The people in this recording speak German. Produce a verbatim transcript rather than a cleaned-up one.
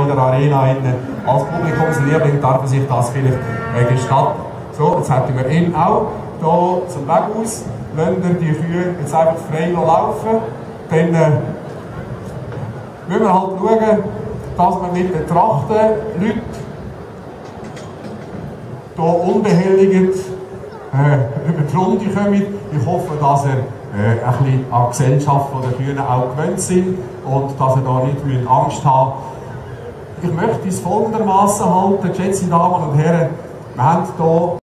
hier in der Arena innen. Als Publikumsliebling darf man sich das vielleicht äh, gestatten. So, jetzt hätten wir ihn auch hier zum Weg aus. Lassen wir die Kühe jetzt einfach frei laufen. Dann äh, müssen wir halt schauen, dass wir mit den Trachtenleuten hier unbehelligt äh, über die Runde kommen. Ich hoffe, dass er Äh, ein bisschen an die Gesellschaft der Kühen auch gewöhnt sind und dass ihr da nicht Angst haben müsst. Ich möchte es folgendermaßen halten, geschätzte Damen und Herren, wir haben hier